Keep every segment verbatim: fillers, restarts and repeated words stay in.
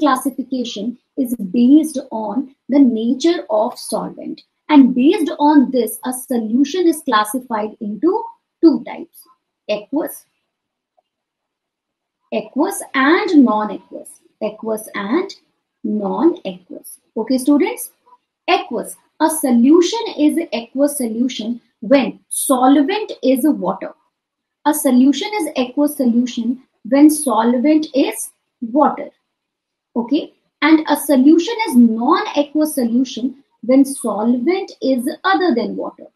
classification is based on the nature of solvent. And based on this, a solution is classified into two types, aqueous, aqueous and non-aqueous, aqueous and non-aqueous. Okay, students, aqueous. A solution is an aqueous solution when solvent is water. A solution is aqueous solution when solvent is water. Okay, and a solution is non-aqueous solution when solvent is other than water,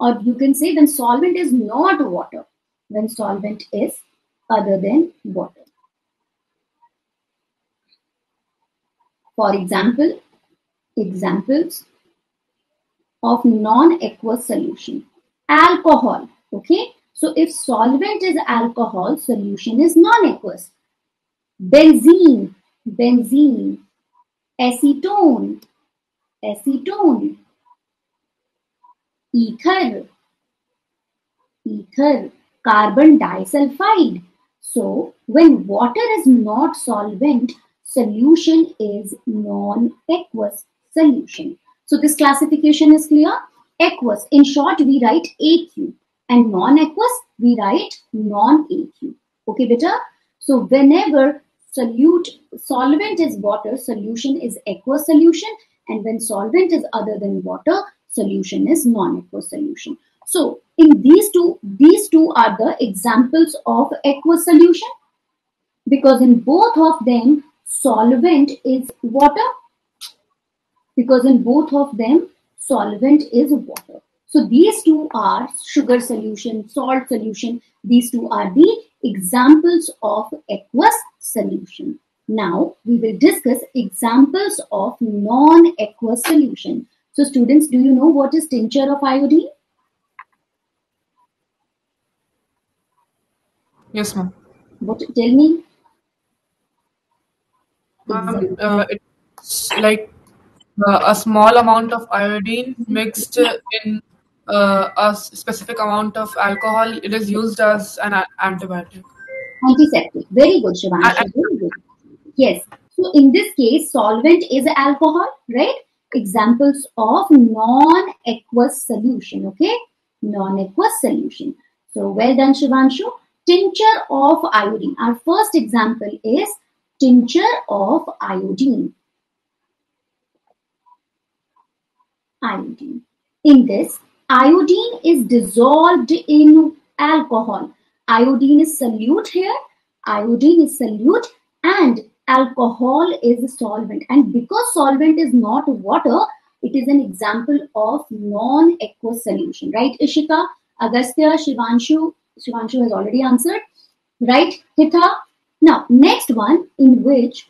or you can say when solvent is not water, when solvent is other than water. For example, examples of non-aqueous solution. Alcohol, okay? So if solvent is alcohol, solution is non-aqueous. Benzene, benzene, acetone, acetone, ether, ether, carbon disulfide. So when water is not solvent, solution is non-aqueous solution. So this classification is clear. Aqueous, in short, we write A Q, and non-aqueous, we write non-A Q. Okay, beta? So whenever solute, solvent is water, solution is aqueous solution, and when solvent is other than water, solution is non-aqueous solution. So in these two, these two are the examples of aqueous solution, because in both of them, solvent is water, because in both of them, solvent is water. So these two are sugar solution, salt solution. These two are the examples of aqueous solution. Now we will discuss examples of non-aqueous solution. So students, do you know what is tincture of iodine? Yes, ma'am. What? Tell me. Um, uh, it's like uh, a small amount of iodine mixed in uh, a specific amount of alcohol. It is used as an antibiotic. Antiseptic. Very good, Shivanshu. Very good. Yes. So in this case, solvent is alcohol, right? Examples of non-aqueous solution. Okay, non-aqueous solution. So well done, Shivanshu. Tincture of iodine. Our first example is tincture of iodine. Iodine. In this, iodine is dissolved in alcohol. Iodine is solute here. Iodine is solute and alcohol is a solvent. And because solvent is not water, it is an example of non-aqueous solution. Right, Ishika, Agastya, Shivanshu. Shivanshu has already answered. Right, Hitha. Now, next one, in which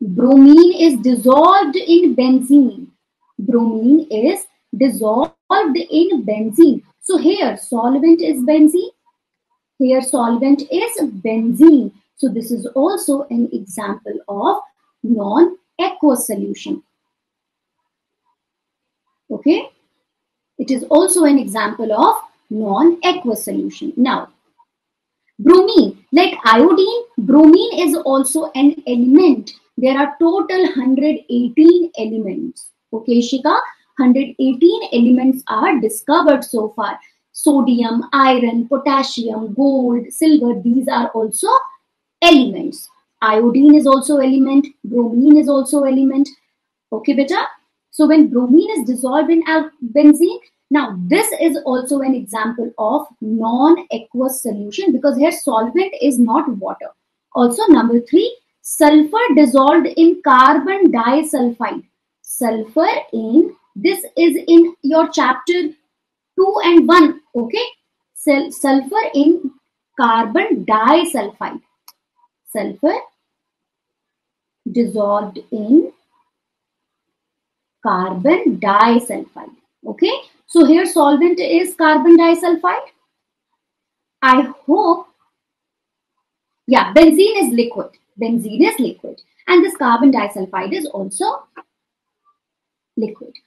bromine is dissolved in benzene. Bromine is dissolved in benzene. So here, solvent is benzene. Here, solvent is benzene. So this is also an example of non-aqueous solution. Okay? It is also an example of non-aqueous solution. Now, bromine, like iodine, bromine is also an element. There are total one hundred eighteen elements. Okay, Shika, one hundred eighteen elements are discovered so far. Sodium, iron, potassium, gold, silver, these are also elements. Iodine is also element. Bromine is also element. Okay, beta? So when bromine is dissolved in benzene, now, this is also an example of non-aqueous solution because here solvent is not water. Also, number three, sulfur dissolved in carbon disulfide. Sulfur in, this is in your chapter two and one, okay? Sulfur in carbon disulfide. Sulfur dissolved in carbon disulfide, okay? So here solvent is carbon disulfide. I hope, yeah, benzene is liquid. Benzene is liquid. And this carbon disulfide is also liquid.